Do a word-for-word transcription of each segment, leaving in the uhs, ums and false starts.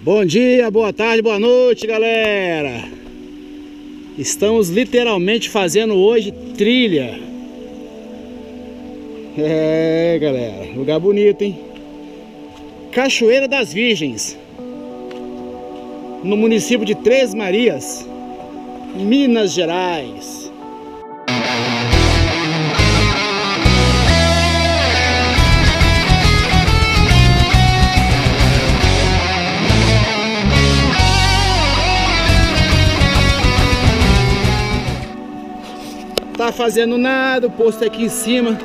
Bom dia, boa tarde, boa noite, galera. Estamos literalmente fazendo hoje trilha. É, galera, lugar bonito, hein? Cachoeira das Virgens, no município de Três Marias, Minas Gerais. Tá fazendo nada, o posto é aqui em cima,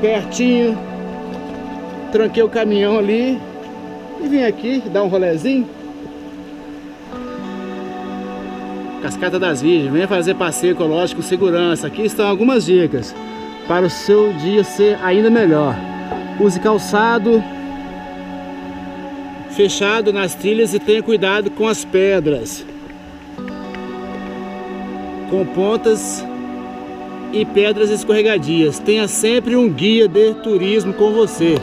pertinho. Tranquei o caminhão ali e vim aqui dar um rolezinho. Cascata das Virgens, venha fazer passeio ecológico com segurança. Aqui estão algumas dicas para o seu dia ser ainda melhor. Use calçado fechado nas trilhas e tenha cuidado com as pedras, com pontas e pedras escorregadias. Tenha sempre um guia de turismo com você.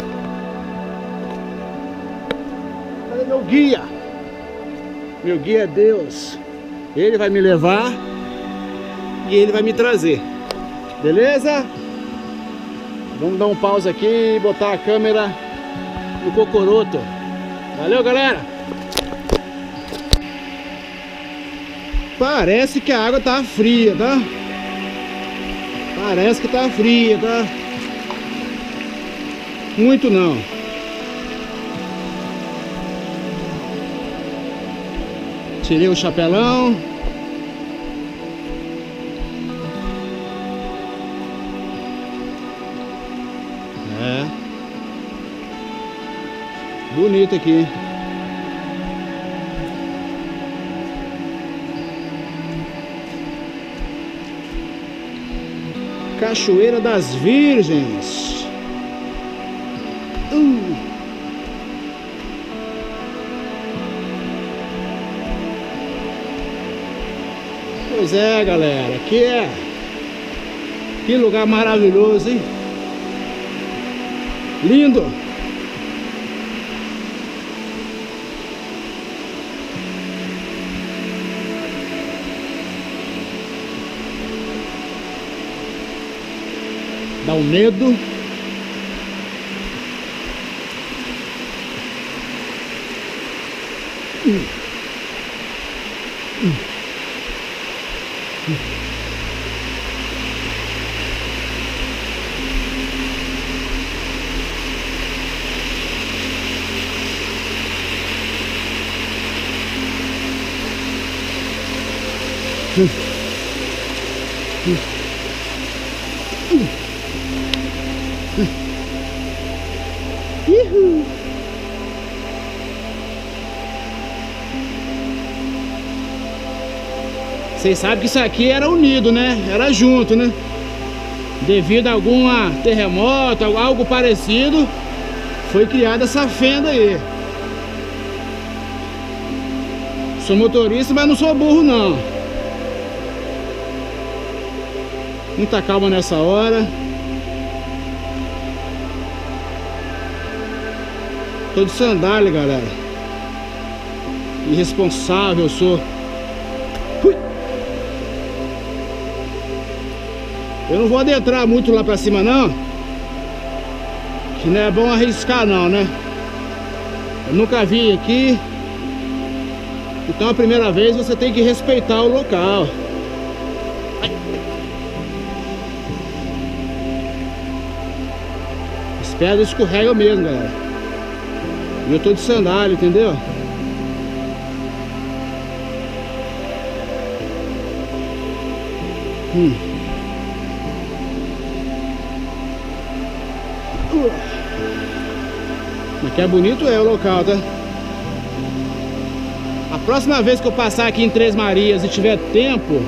Cadê meu guia? Meu guia é Deus. Ele vai me levar e ele vai me trazer. Beleza? Vamos dar um pause aqui e botar a câmera no cocoroto. Valeu, galera! Parece que a água tá fria, tá? Parece que tá fria, tá? Muito não. Tirei o chapelão. É. Bonito aqui. Cachoeira das Virgens. Uh. Pois é, galera, aqui é... Que lugar maravilhoso, hein? Lindo! Dá um medo. Hum. Hum. Hum. Hum. Hum. Hum. Uhul. Vocês sabem que isso aqui era unido, né? Era junto, né? Devido a algum terremoto, algo parecido, foi criada essa fenda aí. Sou motorista, mas não sou burro, não. Muita calma nessa hora. Tô de sandália, galera. Irresponsável eu sou. Ui. Eu não vou adentrar muito lá pra cima, não. Que não é bom arriscar, não, né? Eu nunca vim aqui. Então, a primeira vez, você tem que respeitar o local. Ai. As pedras escorregam mesmo, galera. Eu tô de sandália, entendeu? Hum. Mas que é bonito é o local, tá? A próxima vez que eu passar aqui em Três Marias e tiver tempo,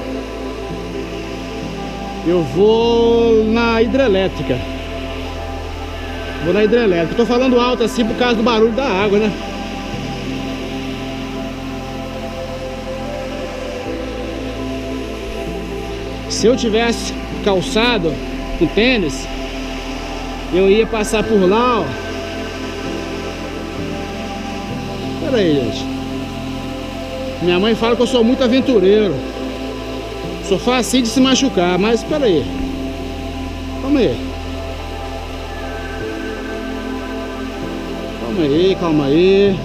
eu vou na hidrelétrica. Vou na hidrelétrica. Tô falando alto assim por causa do barulho da água, né? Se eu tivesse calçado com tênis, eu ia passar por lá, ó. Peraí, gente. Minha mãe fala que eu sou muito aventureiro. Sou fácil de se machucar, mas peraí. Calma aí. Calma aí, calma aí.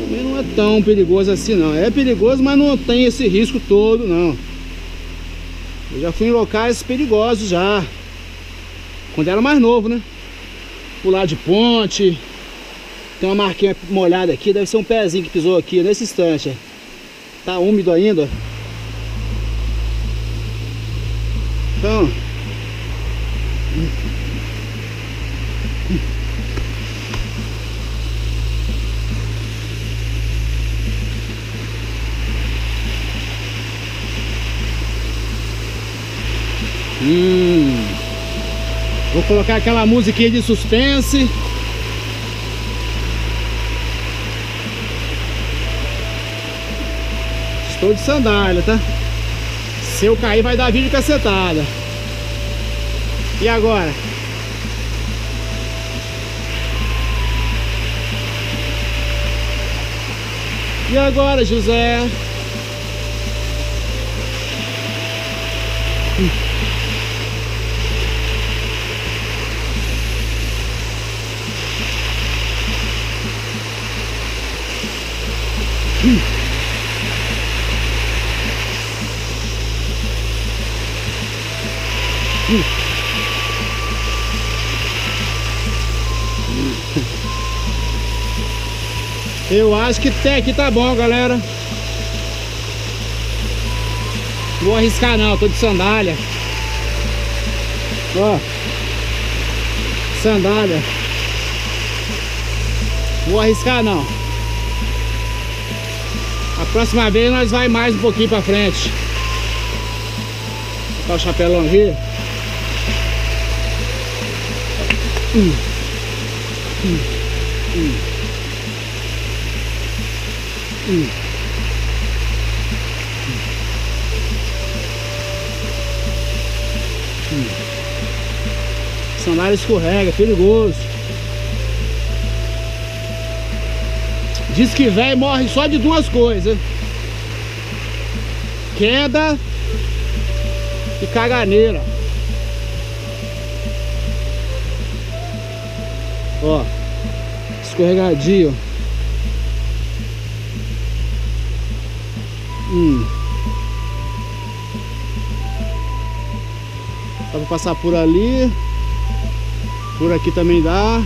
Também não é tão perigoso assim não. É perigoso, mas não tem esse risco todo não. Eu já fui em locais perigosos já. Quando era mais novo, né? Pular de ponte. Tem uma marquinha molhada aqui. Deve ser um pezinho que pisou aqui nesse instante. Tá úmido ainda. Então... Hum... Vou colocar aquela musiquinha de suspense. Estou de sandália, tá? Se eu cair vai dar vídeo cacetada. E agora? E agora, José? Hum. Hum. Hum. Eu acho que até aqui tá bom, galera. Vou arriscar não, tô de sandália. Ó, sandália. Vou arriscar não. A próxima vez nós vai mais um pouquinho pra frente. Vou botar o chapelão aqui. Hum. Hum. Hum. Hum. Hum. Sandália escorrega, perigoso. Diz que velho morre só de duas coisas: queda e caganeira. Ó, escorregadio. Hum. Dá pra passar por ali. Por aqui também dá.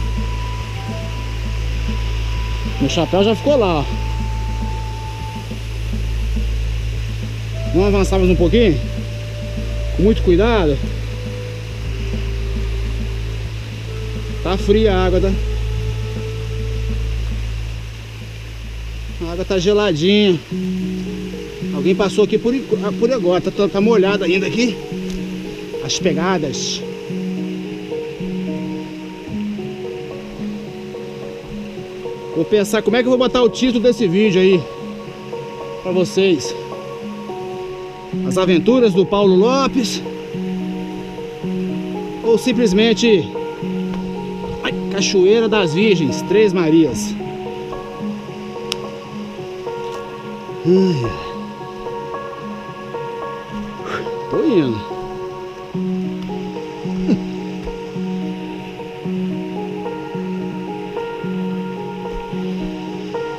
Meu chapéu já ficou lá, ó. Vamos avançar mais um pouquinho? Com muito cuidado. Tá fria a água, tá? A água tá geladinha. Alguém passou aqui por, por agora. Tá, tá molhado ainda aqui. As pegadas. Vou pensar como é que eu vou botar o título desse vídeo aí pra vocês. As aventuras do Paulo Lopes. Ou simplesmente ai, Cachoeira das Virgens, Três Marias. Ai. Tô indo.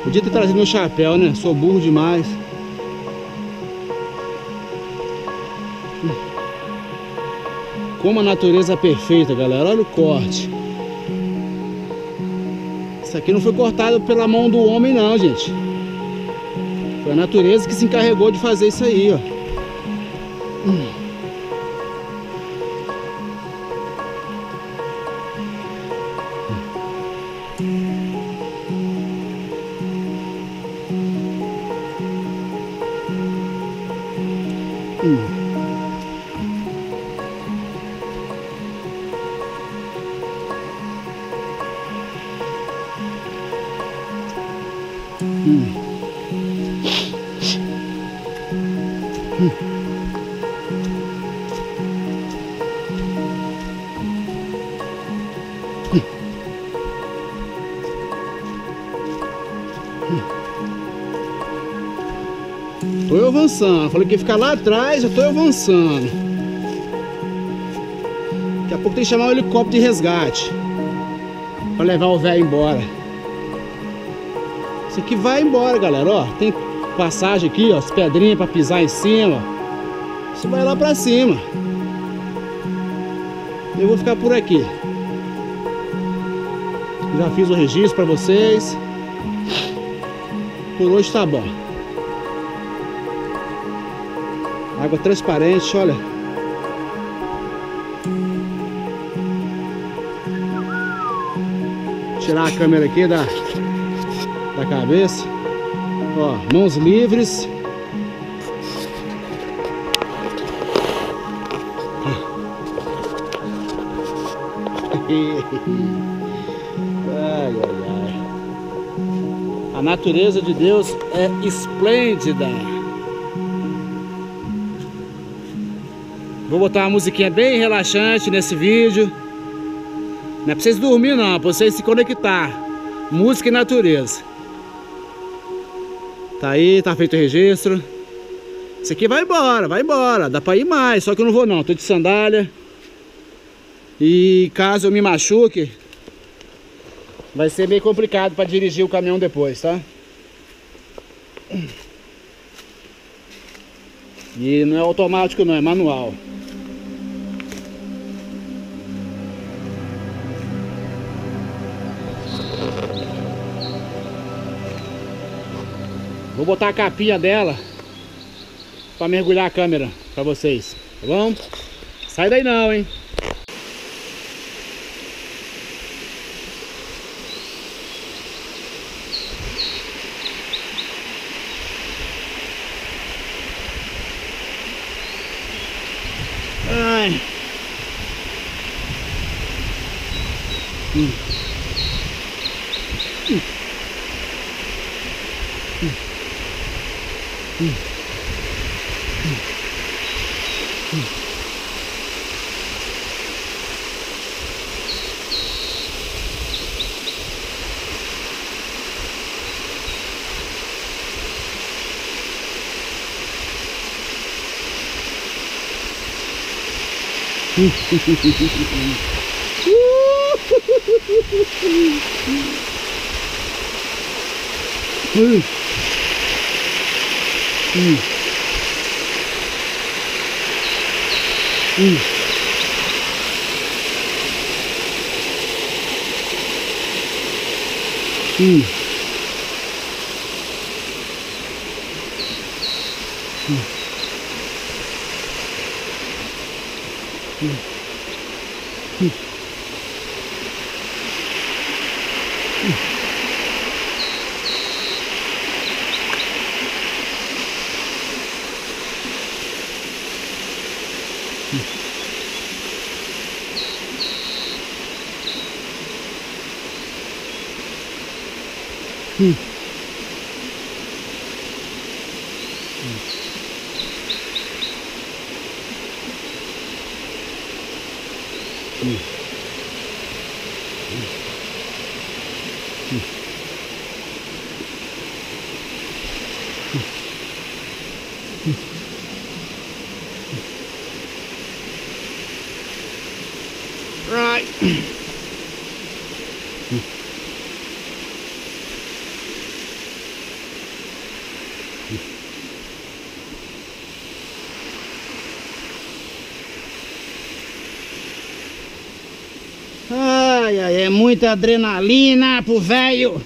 Podia ter trazido meu chapéu, né? Sou burro demais. Como a natureza é perfeita, galera. Olha o corte. Isso aqui não foi cortado pela mão do homem, não, gente. Foi a natureza que se encarregou de fazer isso aí, ó. Hum. avançando. Falei que ia ficar lá atrás, eu tô avançando. Daqui a pouco tem que chamar o helicóptero de resgate pra levar o velho embora. Isso aqui vai embora, galera, ó. Tem passagem aqui, ó, as pedrinhas pra pisar em cima. Isso vai lá pra cima. Eu vou ficar por aqui. Já fiz o registro pra vocês. Por hoje tá bom. Água transparente, olha. Vou tirar a câmera aqui da, da cabeça. Ó, mãos livres. Ai, ai, ai. A natureza de Deus é esplêndida. Vou botar uma musiquinha bem relaxante nesse vídeo. Não é pra vocês dormir não, é pra vocês se conectar. Música e natureza. Tá aí, tá feito o registro. Isso aqui vai embora, vai embora. Dá pra ir mais, só que eu não vou não. Tô de sandália. E caso eu me machuque, vai ser meio complicado para dirigir o caminhão depois, tá? E não é automático não, é manual. Vou botar a capinha dela para mergulhar a câmera para vocês, tá bom? Sai daí não, hein? Hum. Hum. Hum. Hum. Hum. Hum. Hum. Hum. Hum. Hum. Hum. Hum. Hum. Hum. Hum. Hum. Hum. Hum. Hum. Hum. Hum. Right. Hum. Hum. Ai, ai, é muita adrenalina pro velho.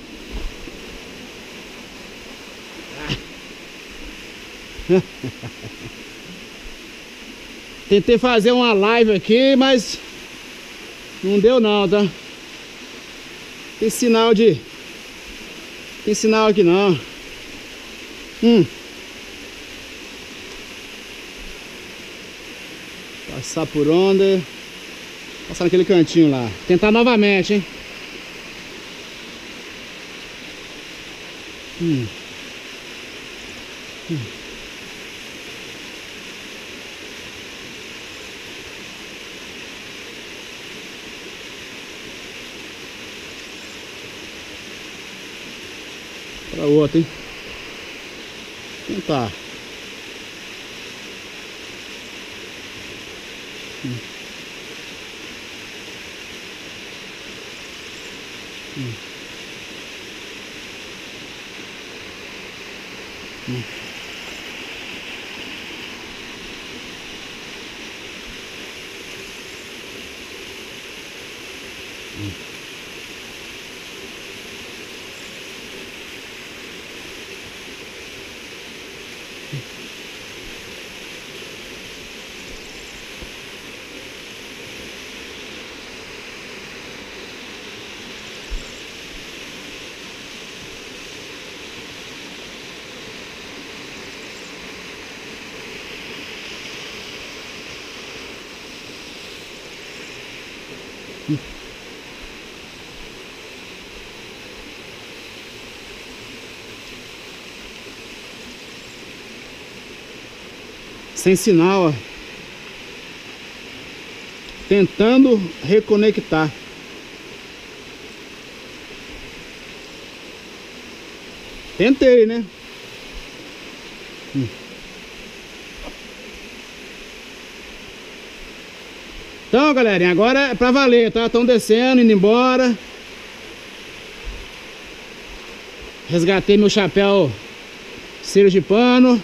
Tentei fazer uma live aqui, mas não deu não, tá? Tem sinal de... Tem sinal aqui não. Hum. Passar por onda. Passar naquele cantinho lá. Tentar novamente, hein? Hum. Hum. Pra outra, hein? Tentar. Hum. Hum. Hum. Hum. Sem sinal, ó. Tentando reconectar. Tentei, né? Hum. Então, galerinha, agora é pra valer, tá? Estão descendo, indo embora. Resgatei meu chapéu cirugipano.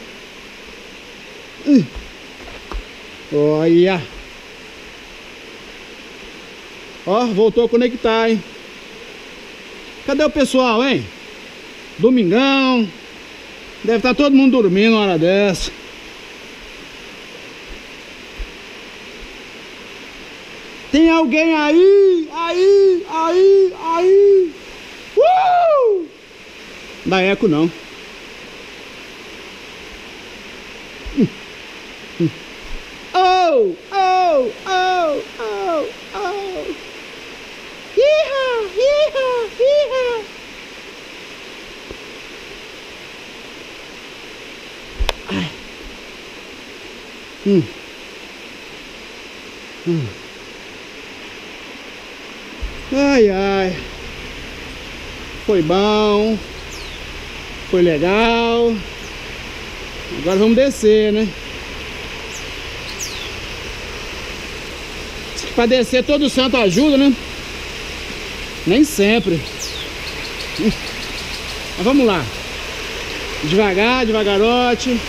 Olha. Ó, voltou a conectar, hein? Cadê o pessoal, hein? Domingão. Deve estar todo mundo dormindo uma hora dessa. Tem alguém aí? Aí, aí, aí. Uh! Não dá eco, não. Oh, oh, oh, oh, oh. Iha, iha, iha. Ai. Hum. Hum. Ai, ai. Foi bom. Foi legal. Agora vamos descer, né? Pra descer todo santo ajuda, né? Nem sempre. Mas vamos lá. Devagar, devagarote.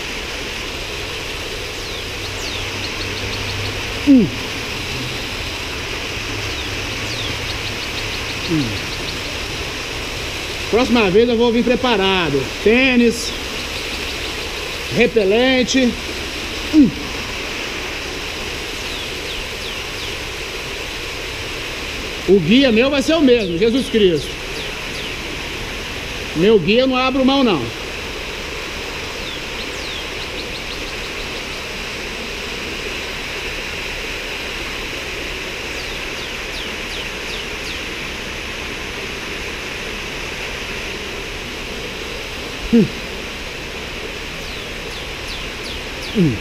Hum. Hum. Próxima vez eu vou vir preparado. Tênis. Repelente. Hum. O guia meu vai ser o mesmo, Jesus Cristo. Meu guia eu não abro mão, não. Hum. Hum.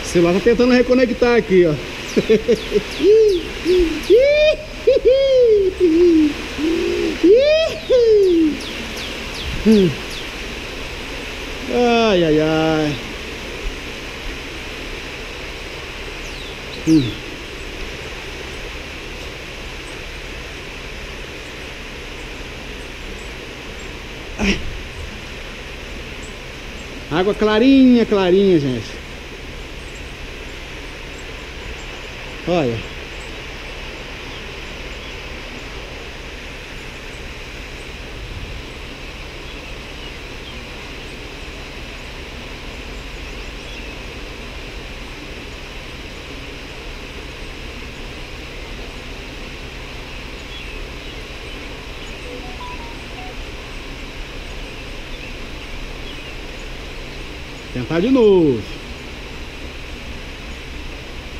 O celular tá tentando reconectar aqui, ó. Ai, ai, ai. Hum. Ai. Água clarinha, clarinha, gente. Olha. Tentar de novo.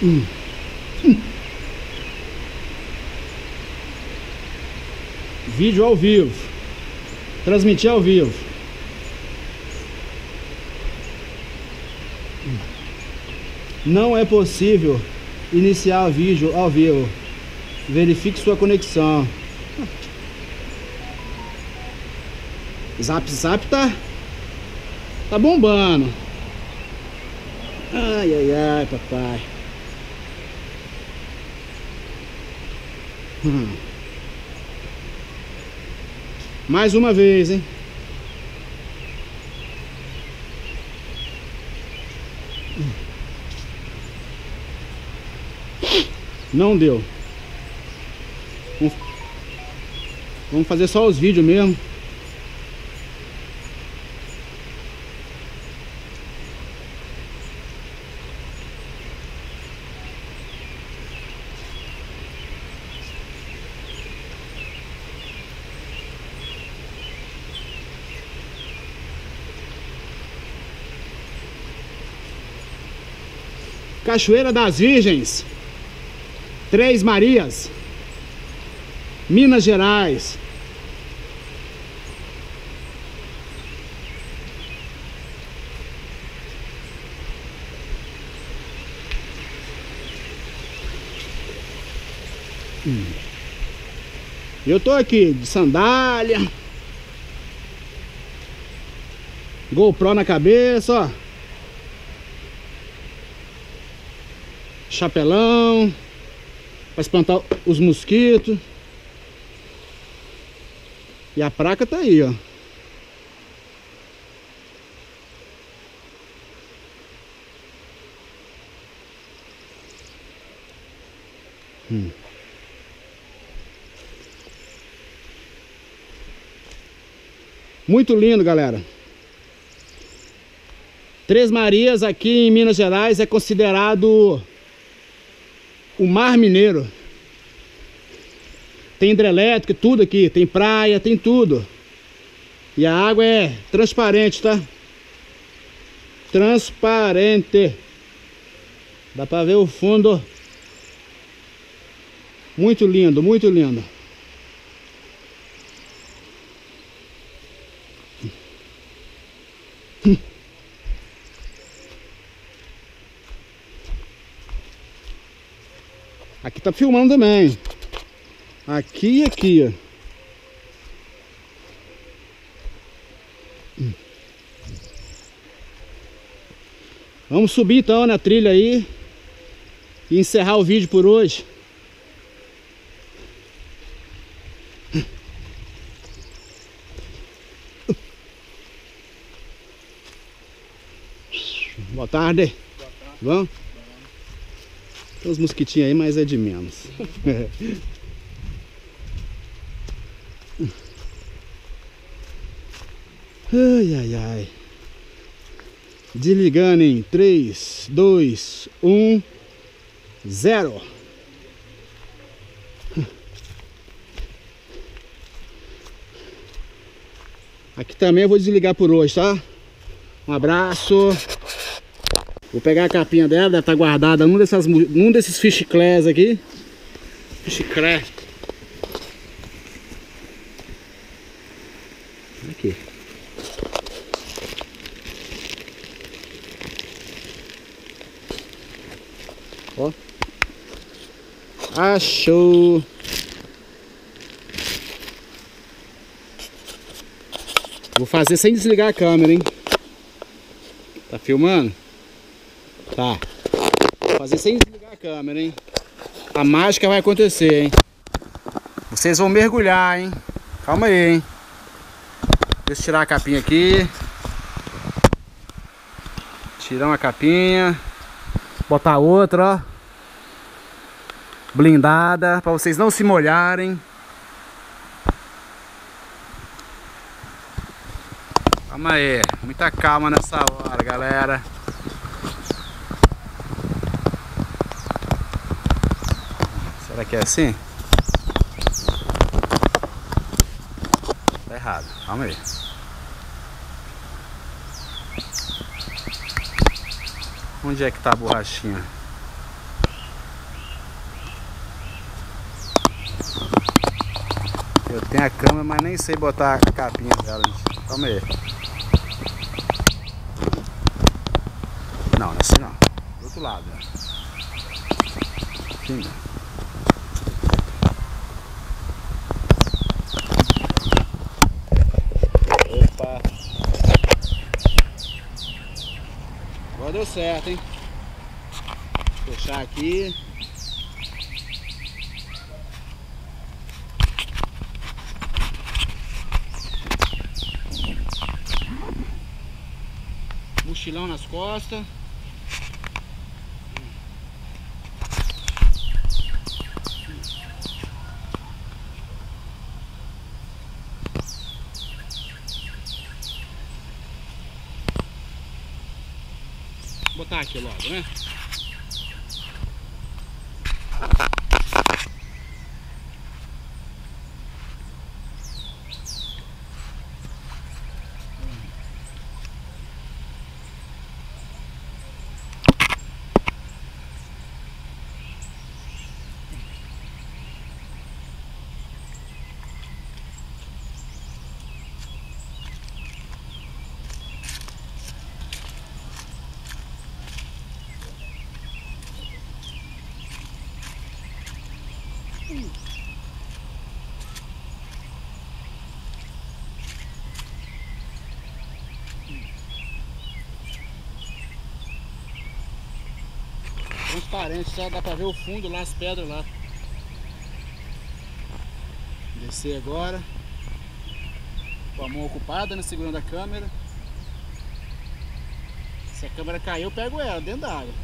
Hum. Vídeo ao vivo. Transmitir ao vivo. Não é possível iniciar o vídeo ao vivo. Verifique sua conexão. Zap Zap tá tá bombando. Ai, ai, ai, papai. Hum. Mais uma vez, hein? Não deu. Vamos fazer só os vídeos mesmo. Cachoeira das Virgens, Três Marias, Minas Gerais. Hum. Eu tô aqui de sandália, GoPro na cabeça, ó. Chapelão para espantar os mosquitos. E a placa tá aí, ó. Hum. Muito lindo, galera. Três Marias aqui em Minas Gerais é considerado o Mar Mineiro. Tem hidrelétrica, tudo aqui. Tem praia, tem tudo. E a água é transparente, tá? Transparente. Dá pra ver o fundo. Muito lindo, muito lindo. Aqui tá filmando também. Aqui e aqui, ó. Vamos subir então na trilha aí e encerrar o vídeo por hoje. Boa tarde. Boa tarde. Vamos? Tem uns mosquitinhos aí, mas é de menos. Ai, ai, ai. Desligando em três, dois, um, zero. Aqui também eu vou desligar por hoje, tá? Um abraço. Vou pegar a capinha dela, deve estar guardada num, dessas, num desses fichiclés aqui. Fichiclé. Aqui. Ó. Achou. Vou fazer sem desligar a câmera, hein? Tá filmando? Tá. Vou fazer sem desligar a câmera, hein? A mágica vai acontecer, hein? Vocês vão mergulhar, hein? Calma aí, hein? Deixa eu tirar a capinha aqui. Tirar uma capinha. Botar outra, ó. Blindada, pra vocês não se molharem. Calma aí. Muita calma nessa hora, galera. Será que é assim? Tá errado, calma aí. Onde é que tá a borrachinha? Eu tenho a câmera, mas nem sei botar a capinha dela, gente. Calma aí. Não, não é assim não. Do outro lado, ó. Aqui não. Deu certo, hein? Vou fechar aqui. mochilão nas costas. Vou botar aqui logo, né? Transparente, só dá pra ver o fundo lá, as pedras lá. Descer agora com a mão ocupada, né, segurando a câmera. Se a câmera cair, eu pego ela dentro da água.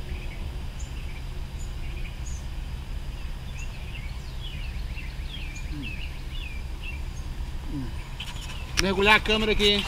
Mergulhar a câmera aqui, hein?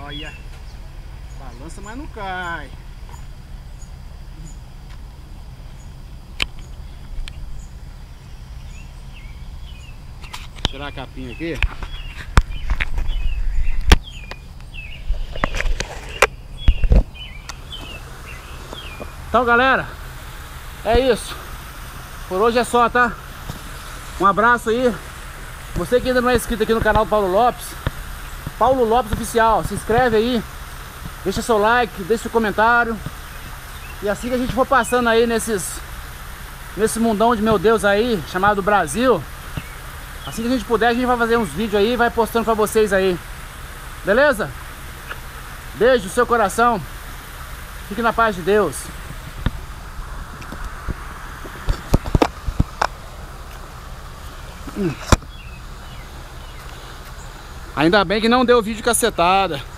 Olha, balança, mas não cai. Vou tirar a capinha aqui. Então, galera, é isso. Por hoje é só, tá? Um abraço aí. Você que ainda não é inscrito aqui no canal do Paulo Lopes, Paulo Lopes Oficial, se inscreve aí, deixa seu like, deixa seu comentário. E assim que a gente for passando aí nesses, nesse mundão de meu Deus aí, chamado Brasil, assim que a gente puder, a gente vai fazer uns vídeos aí, vai postando pra vocês aí. Beleza? Beijo no seu coração. Fique na paz de Deus. Hum. Ainda bem que não deu vídeo cacetada.